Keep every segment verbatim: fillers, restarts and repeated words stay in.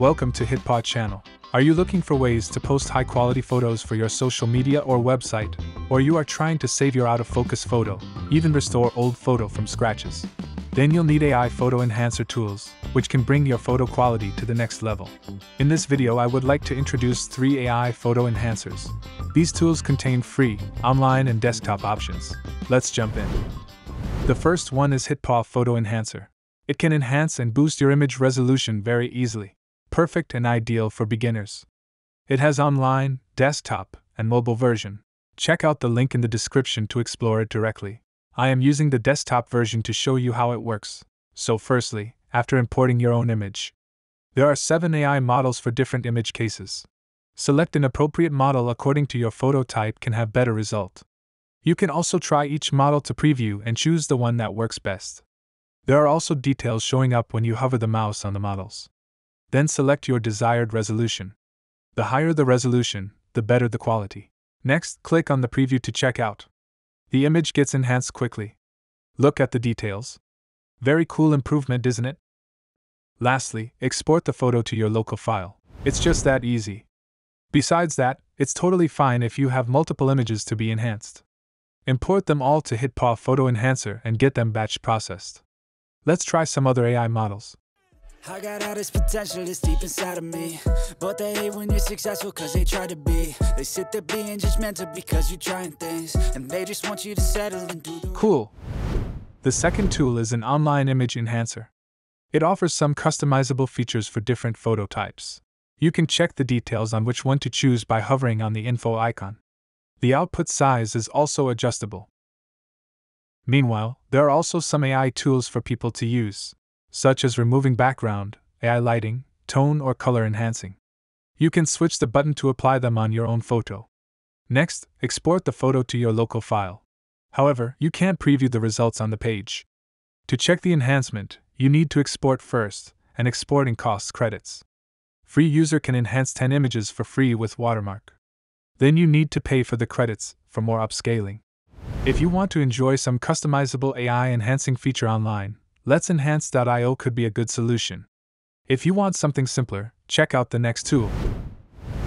Welcome to HitPaw channel. Are you looking for ways to post high-quality photos for your social media or website? Or you are trying to save your out-of-focus photo, even restore old photo from scratches? Then you'll need A I Photo Enhancer tools, which can bring your photo quality to the next level. In this video I would like to introduce three A I Photo Enhancers. These tools contain free, online and desktop options. Let's jump in. The first one is HitPaw Photo Enhancer. It can enhance and boost your image resolution very easily. Perfect and ideal for beginners. It has online, desktop, and mobile version. Check out the link in the description to explore it directly. I am using the desktop version to show you how it works. So firstly, after importing your own image, there are seven A I models for different image cases. Select an appropriate model according to your photo type can have better result. You can also try each model to preview and choose the one that works best. There are also details showing up when you hover the mouse on the models. Then select your desired resolution. The higher the resolution, the better the quality. Next, click on the preview to check out. The image gets enhanced quickly. Look at the details. Very cool improvement, isn't it? Lastly, export the photo to your local file. It's just that easy. Besides that, it's totally fine if you have multiple images to be enhanced. Import them all to HitPaw Photo Enhancer and get them batch processed. Let's try some other A I models. I got all this potential that's deep inside of me, but they hate when you're successful cause they try to be. They sit there being judgmental because you're trying things, and they just want you to settle and do the cool. The second tool is an online image enhancer. It offers some customizable features for different photo types. You can check the details on which one to choose by hovering on the info icon. The output size is also adjustable. Meanwhile, there are also some A I tools for people to use, such as removing background, A I lighting, tone or color enhancing. You can switch the button to apply them on your own photo. Next, export the photo to your local file. However, you can't preview the results on the page. To check the enhancement, you need to export first, and exporting costs credits. Free user can enhance ten images for free with watermark. Then you need to pay for the credits for more upscaling. If you want to enjoy some customizable A I enhancing feature online, Let's Enhance dot i o could be a good solution. If you want something simpler, check out the next tool.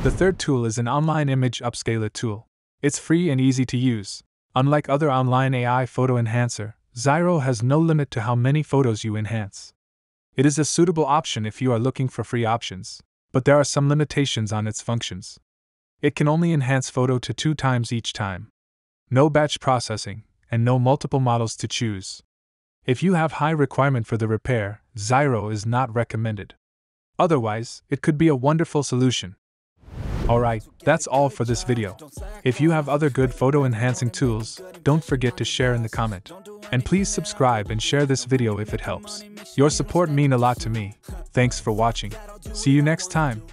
The third tool is an online image upscaler tool. It's free and easy to use. Unlike other online A I photo enhancer, Zyro has no limit to how many photos you enhance. It is a suitable option if you are looking for free options, but there are some limitations on its functions. It can only enhance photo to two times each time. No batch processing, and no multiple models to choose. If you have high requirement for the repair, Zyro is not recommended. Otherwise, it could be a wonderful solution. Alright, that's all for this video. If you have other good photo enhancing tools, don't forget to share in the comment. And please subscribe and share this video if it helps. Your support means a lot to me. Thanks for watching. See you next time.